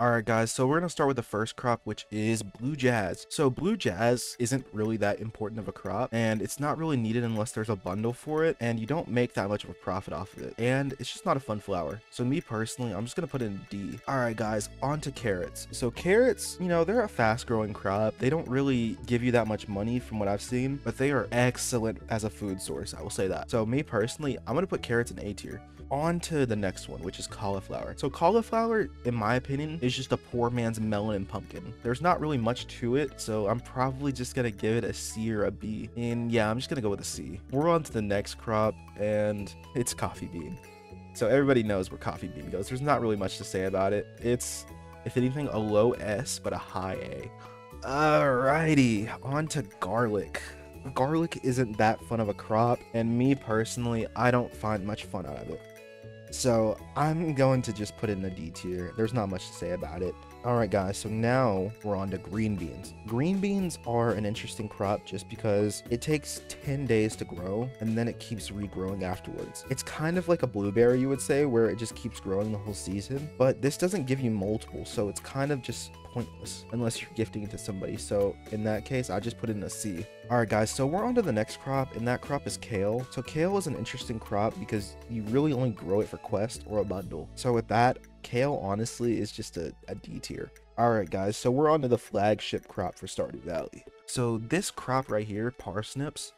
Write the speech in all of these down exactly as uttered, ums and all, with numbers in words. Alright guys, so we're going to start with the first crop, which is blue jazz. So blue jazz isn't really that important of a crop, and it's not really needed unless there's a bundle for it, and you don't make that much of a profit off of it, and it's just not a fun flower. So me personally, I'm just going to put in D. Alright guys, on to carrots. So carrots, you know, they're a fast growing crop. They don't really give you that much money from what I've seen, but they are excellent as a food source, I will say that. So me personally, I'm going to put carrots in A tier. On to the next one, which is cauliflower. So cauliflower, in my opinion, is just a poor man's melon and pumpkin. There's not really much to it, so I'm probably just gonna give it a C or a B, and yeah, I'm just gonna go with a C. We're on to the next crop, and it's coffee bean. So everybody knows where coffee bean goes. There's not really much to say about it. It's, if anything, a low S but a high A. Alrighty, on to garlic. Garlic isn't that fun of a crop, and me personally, I don't find much fun out of it. So I'm going to just put it in the D tier. There's not much to say about it. All right guys, so now we're on to green beans. Green beans are an interesting crop just because it takes ten days to grow and then it keeps regrowing afterwards. It's kind of like a blueberry, you would say, where it just keeps growing the whole season, but this doesn't give you multiple, so it's kind of just pointless unless you're gifting it to somebody. So in that case, I just put it in a C. All right guys, so we're on to the next crop, and that crop is kale. So kale is an interesting crop because you really only grow it for quest or a bundle. So with that, kale honestly is just a, a D tier. All right guys, so we're on to the flagship crop for Stardew Valley. So this crop right here, parsnips,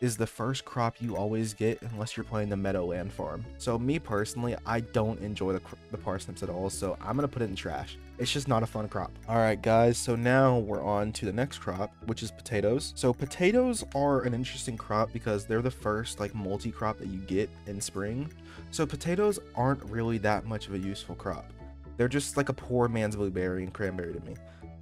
is the first crop you always get unless you're playing the Meadowland farm. So me personally, I don't enjoy the, the parsnips at all, so I'm gonna put it in trash. It's just not a fun crop. All right guys, so now we're on to the next crop, which is potatoes. So potatoes are an interesting crop because they're the first like multi-crop that you get in spring. So potatoes aren't really that much of a useful crop. They're just like a poor man's blueberry and cranberry to me.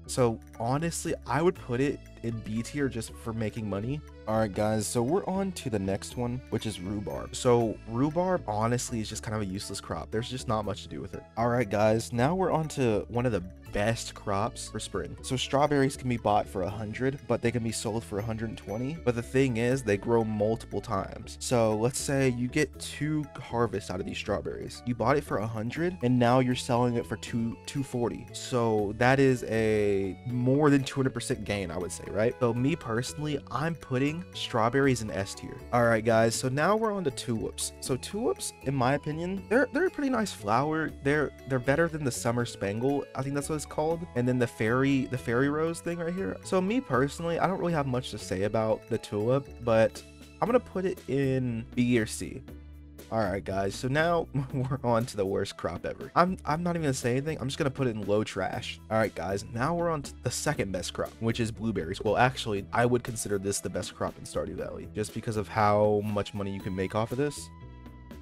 So honestly, I would put it in B tier just for making money. All right guys, so we're on to the next one, which is rhubarb. So rhubarb honestly is just kind of a useless crop. There's just not much to do with it. All right guys, now we're on to one of the best crops for spring. So strawberries can be bought for a hundred, but they can be sold for a hundred and twenty. But the thing is, they grow multiple times. So let's say you get two harvests out of these strawberries. You bought it for a hundred, and now you're selling it for two two forty. So that is a more than two hundred percent gain, I would say, right? So me personally, I'm putting strawberries in S tier. All right guys, so now we're on to tulips. So tulips, in my opinion, they're they're a pretty nice flower. They're they're better than the summer spangle. I think that's what it's called, and then the fairy the fairy rose thing right here. So me personally, I don't really have much to say about the tulip, but I'm gonna put it in B or C. All right guys, so now we're on to the worst crop ever. I'm, I'm not even gonna say anything. I'm just gonna put it in low trash. All right guys, now we're on to the second best crop, which is blueberries. Well, actually, I would consider this the best crop in Stardew Valley just because of how much money you can make off of this.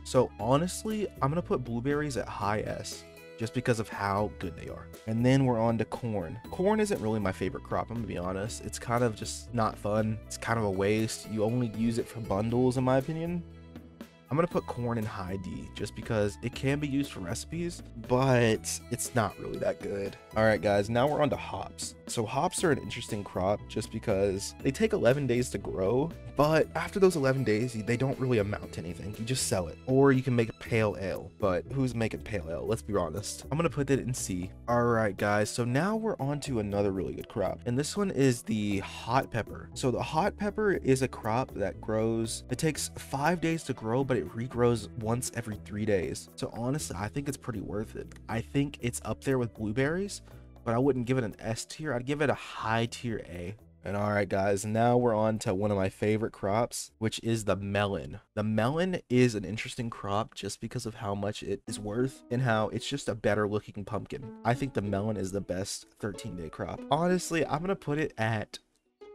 So honestly, I'm gonna put blueberries at high S just because of how good they are. And then we're on to corn. Corn isn't really my favorite crop, I'm gonna be honest. It's kind of just not fun. It's kind of a waste. You only use it for bundles, in my opinion. I'm gonna put corn in high D just because it can be used for recipes, but it's not really that good. All right guys, now we're on to hops. So hops are an interesting crop just because they take eleven days to grow, but after those eleven days, they don't really amount to anything. You just sell it, or you can make a pale ale, but who's making pale ale? Let's be honest. I'm gonna put that in C. All right guys, so now we're on to another really good crop, and this one is the hot pepper. So the hot pepper is a crop that grows, it takes five days to grow, but it regrows once every three days. So honestly, I think it's pretty worth it. I think it's up there with blueberries, but I wouldn't give it an S tier. I'd give it a high tier A. And all right guys, now we're on to one of my favorite crops, which is the melon. The melon is an interesting crop just because of how much it is worth and how it's just a better looking pumpkin. I think the melon is the best thirteen day crop. Honestly, I'm gonna put it at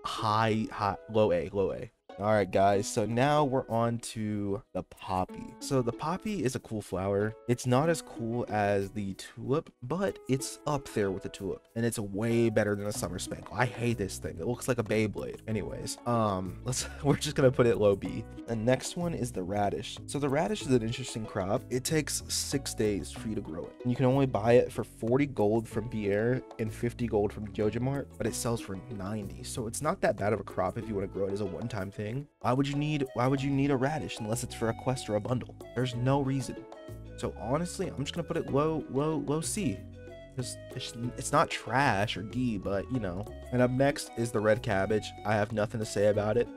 high high low A, low A. All right guys, so now we're on to the poppy. So the poppy is a cool flower. It's not as cool as the tulip, but it's up there with the tulip, and it's way better than a summer spangle. I hate this thing. It looks like a Beyblade. Anyways, um let's we're just gonna put it low B. The next one is the radish. So the radish is an interesting crop. It takes six days for you to grow it, and you can only buy it for forty gold from Pierre and fifty gold from JojaMart, but it sells for ninety, so it's not that bad of a crop if you want to grow it as a one-time thing. Why would you need why would you need a radish unless it's for a quest or a bundle? There's no reason. So honestly, I'm just gonna put it low low low C. Just, it's not trash or D, but you know. And up next is the red cabbage. I have nothing to say about it.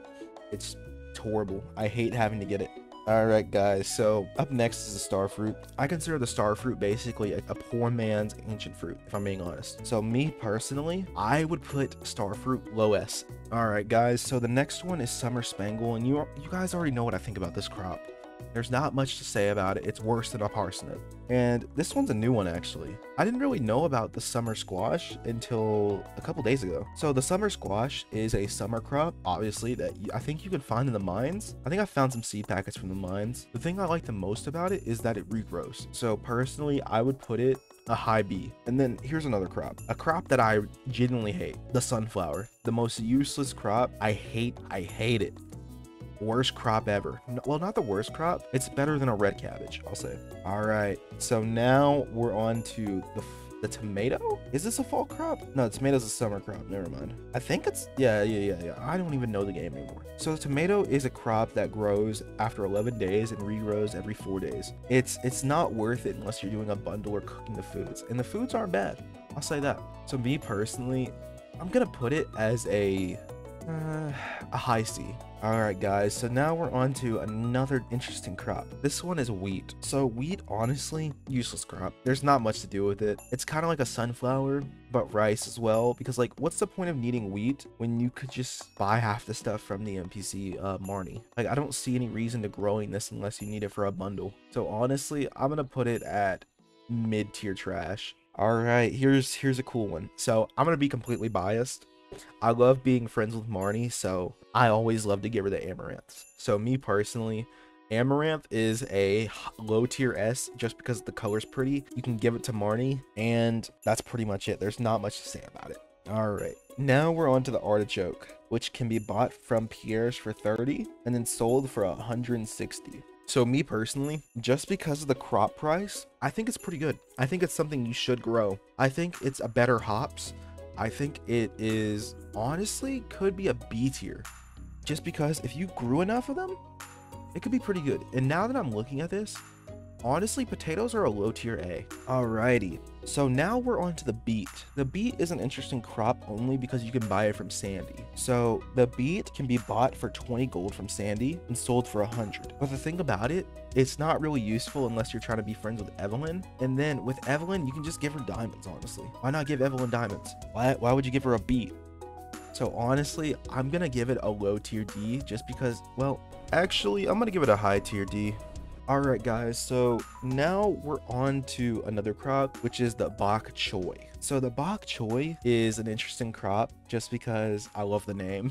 It's horrible. I hate having to get it. Alright guys, so up next is the star fruit. I consider the star fruit basically a, a poor man's ancient fruit, if I'm being honest. So me personally, I would put star fruit low S. Alright guys, so the next one is summer spangle, and you are, you guys already know what I think about this crop. There's not much to say about it. It's worse than a parsnip. And this one's a new one actually. I didn't really know about the summer squash until a couple days ago. So the summer squash is a summer crop, obviously, that I think you can find in the mines. I think I found some seed packets from the mines. The thing I like the most about it is that it regrows. So personally, I would put it a high B. And then here's another crop, a crop that I genuinely hate, the sunflower. The most useless crop. I hate, I hate it. Worst crop ever. No, well, not the worst crop. It's better than a red cabbage, I'll say. All right, so now we're on to the, the tomato. Is this a fall crop? No, tomato's a summer crop. Never mind. I think it's, yeah, yeah, yeah, yeah. I don't even know the game anymore. So the tomato is a crop that grows after eleven days and regrows every four days. It's, it's not worth it unless you're doing a bundle or cooking the foods. And the foods aren't bad. I'll say that. So me personally, I'm going to put it as a, uh, a high C. All right guys, so now we're on to another interesting crop. This one is wheat. So wheat, honestly, useless crop. There's not much to do with it. It's kind of like a sunflower, but rice as well, because like, what's the point of needing wheat when you could just buy half the stuff from the N P C uh, Marnie? Like, I don't see any reason to growing this unless you need it for a bundle. So honestly, I'm gonna put it at mid-tier trash. All right, here's here's a cool one. So I'm gonna be completely biased. I love being friends with Marnie, so I always love to give her the amaranth. So me personally, amaranth is a low tier S just because the color's pretty. You can give it to Marnie, and that's pretty much it. There's not much to say about it. All right, now we're on to the artichoke, which can be bought from Pierre's for thirty and then sold for one hundred sixty. So me personally, just because of the crop price, I think it's pretty good. I think it's something you should grow. I think it's a better hops. I think it is, honestly, could be a B tier, just because if you grew enough of them, it could be pretty good. And now that I'm looking at this, honestly, potatoes are a low tier A. Alrighty, so now we're on to the beet. The beet is an interesting crop only because you can buy it from Sandy. So the beet can be bought for twenty gold from Sandy and sold for one hundred. But the thing about it, it's not really useful unless you're trying to be friends with Evelyn. And then with Evelyn, you can just give her diamonds, honestly. Why not give Evelyn diamonds? Why, why would you give her a beet? So honestly, I'm gonna give it a low tier D just because, well, actually, I'm gonna give it a high tier D. All right guys, so now we're on to another crop, which is the bok choy. So the bok choy is an interesting crop just because I love the name.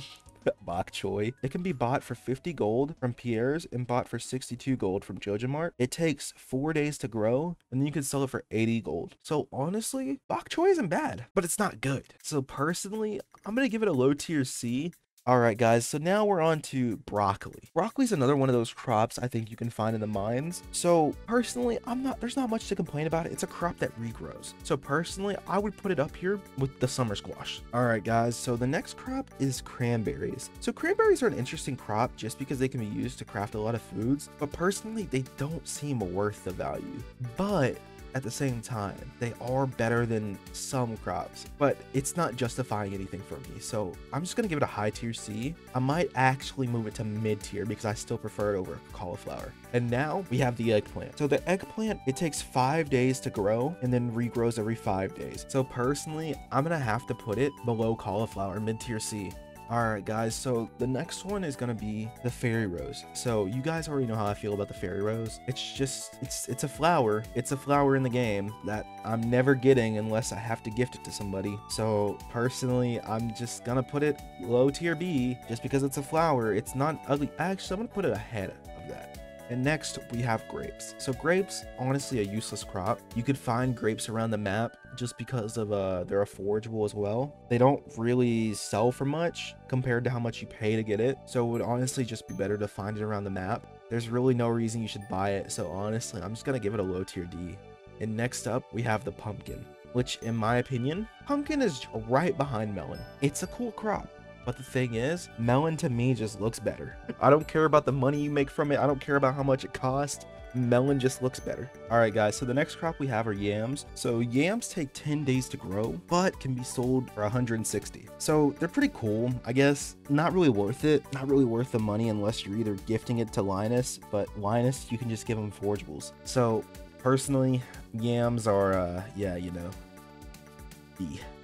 Bok choy. It can be bought for fifty gold from Pierre's and bought for sixty-two gold from JojaMart. It takes four days to grow, and then you can sell it for eighty gold. So honestly, bok choy isn't bad, but it's not good. So personally, I'm gonna give it a low tier C. All right guys, so now we're on to broccoli. Broccoli is another one of those crops I think you can find in the mines. So personally, I'm not, there's not much to complain about it. It's a crop that regrows. So personally, I would put it up here with the summer squash. All right guys, so the next crop is cranberries. So cranberries are an interesting crop just because they can be used to craft a lot of foods, but personally, they don't seem worth the value. But at the same time, they are better than some crops, but it's not justifying anything for me. So I'm just gonna give it a high tier C. I might actually move it to mid tier because I still prefer it over cauliflower. And now we have the eggplant. So the eggplant, it takes five days to grow and then regrows every five days. So personally, I'm gonna have to put it below cauliflower, mid tier C. All right guys, so the next one is gonna be the fairy rose. So you guys already know how I feel about the fairy rose. It's just, it's it's a flower. It's a flower in the game that I'm never getting unless I have to gift it to somebody. So personally, I'm just gonna put it low tier B just because it's a flower. It's not ugly. Actually, I'm gonna put it ahead of that. And next we have grapes. So grapes, honestly a useless crop. You could find grapes around the map just because of uh, they're forageable as well. They don't really sell for much compared to how much you pay to get it. So it would honestly just be better to find it around the map. There's really no reason you should buy it. So honestly, I'm just gonna give it a low tier D. And next up we have the pumpkin, which in my opinion, pumpkin is right behind melon. It's a cool crop. But the thing is, melon to me just looks better. I don't care about the money you make from it. I don't care about how much it costs. melon just looks better. All right, guys, so the next crop we have are yams. So yams take ten days to grow, but can be sold for one hundred sixty. So they're pretty cool, I guess. Not really worth it. Not really worth the money unless you're either gifting it to Linus, but Linus, you can just give him forageables. So personally, yams are, uh, yeah, you know.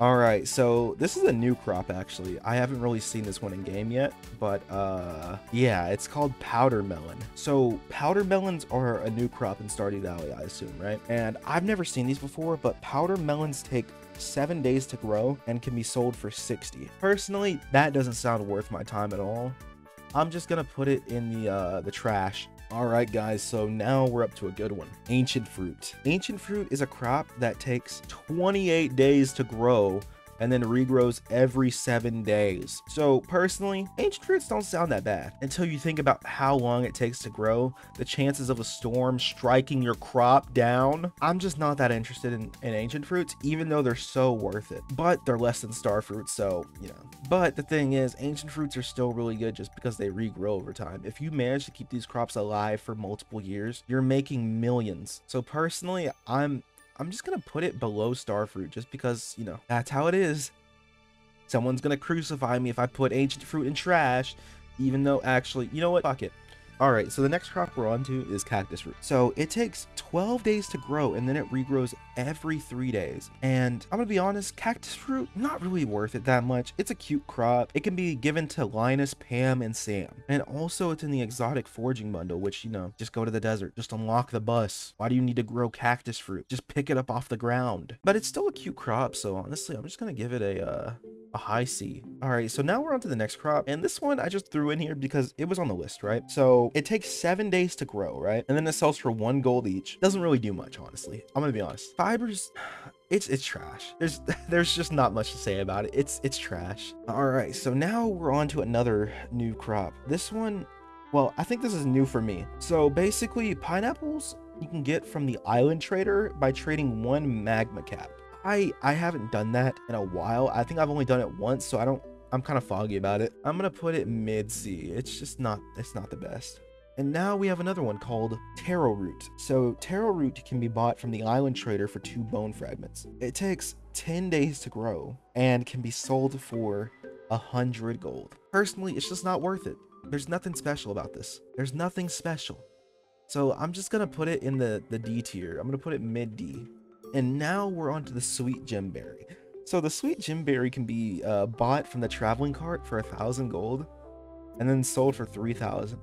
All right, so this is a new crop, actually. I haven't really seen this one in game yet, but uh yeah, it's called powder melon. So powder melons are a new crop in Stardew Valley, I assume, right? And I've never seen these before, but powder melons take seven days to grow and can be sold for sixty. Personally, that doesn't sound worth my time at all. I'm just gonna put it in the uh the trash. All right, guys, so now we're up to a good one. Ancient fruit. Ancient fruit is a crop that takes twenty-eight days to grow and then regrows every seven days. So personally, ancient fruits don't sound that bad until you think about how long it takes to grow, the chances of a storm striking your crop down. I'm just not that interested in, in ancient fruits, even though they're so worth it, but they're less than star fruit, so, you know. But the thing is, ancient fruits are still really good just because they regrow over time. If you manage to keep these crops alive for multiple years, you're making millions. So personally, I'm I'm just going to put it below star fruit just because, you know, that's how it is. Someone's going to crucify me if I put ancient fruit in trash, even though actually, you know what? Fuck it. All right, so the next crop we're on to is cactus fruit. So it takes twelve days to grow and then it regrows every three days. And I'm gonna be honest, cactus fruit, not really worth it that much. It's a cute crop. It can be given to Linus, Pam, and Sam. And also it's in the exotic foraging bundle, which, you know, just go to the desert, just unlock the bus. Why do you need to grow cactus fruit? Just pick it up off the ground. But it's still a cute crop, so honestly, I'm just gonna give it a, uh, a high C. All right, so now we're on to the next crop. And this one I just threw in here because it was on the list, right? So it takes seven days to grow, right? And then it sells for one gold each. Doesn't really do much, honestly. I'm gonna be honest. Fibers, it's it's trash. There's there's just not much to say about it. It's it's trash. All right, so now we're on to another new crop. This one, well, I think this is new for me. So basically, pineapples you can get from the island trader by trading one magma cap. I I haven't done that in a while. I think I've only done it once, so I don't. I'm kind of foggy about it. I'm gonna put it mid C. It's just not, it's not the best. And now we have another one called taro root. So taro root can be bought from the island trader for two bone fragments. It takes ten days to grow and can be sold for a hundred gold. Personally, it's just not worth it. There's nothing special about this. There's nothing special. So I'm just gonna put it in the, the D tier. I'm gonna put it mid D. And now we're on to the sweet gemberry. So the sweet gemberry can be uh, bought from the traveling cart for a thousand gold and then sold for three thousand.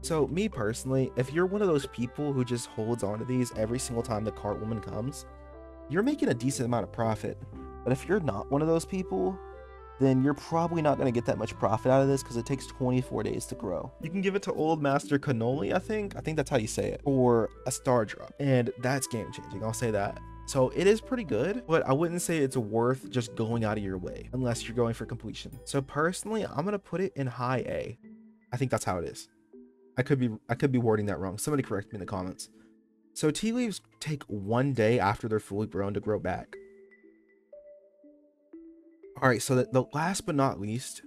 So me personally, if you're one of those people who just holds on to these every single time the cart woman comes, you're making a decent amount of profit. But if you're not one of those people, then you're probably not going to get that much profit out of this because it takes twenty-four days to grow. You can give it to Old Master Cannoli, I think. I think that's how you say it. Or a star drop. And that's game changing. I'll say that. So it is pretty good, but I wouldn't say it's worth just going out of your way unless you're going for completion. So personally, I'm going to put it in high A. I think that's how it is. I could be I could be wording that wrong. Somebody correct me in the comments. So tea leaves take one day after they're fully grown to grow back. All right, so the, the last but not least,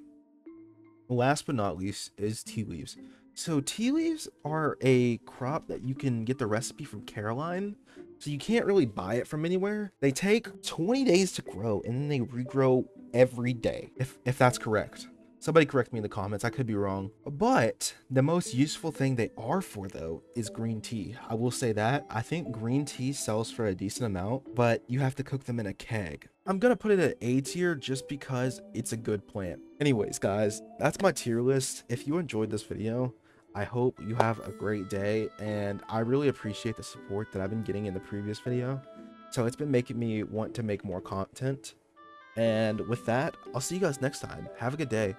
last but not least is tea leaves. So tea leaves are a crop that you can get the recipe from Caroline. So you can't really buy it from anywhere. They take twenty days to grow and then they regrow every day. If, if that's correct. Somebody correct me in the comments. I could be wrong. But the most useful thing they are for though is green tea. I will say that. I think green tea sells for a decent amount, but you have to cook them in a keg. I'm going to put it at A tier just because it's a good plant. Anyways, guys, that's my tier list. If you enjoyed this video, I hope you have a great day, and I really appreciate the support that I've been getting in the previous video. So it's been making me want to make more content. And with that, I'll see you guys next time. Have a good day.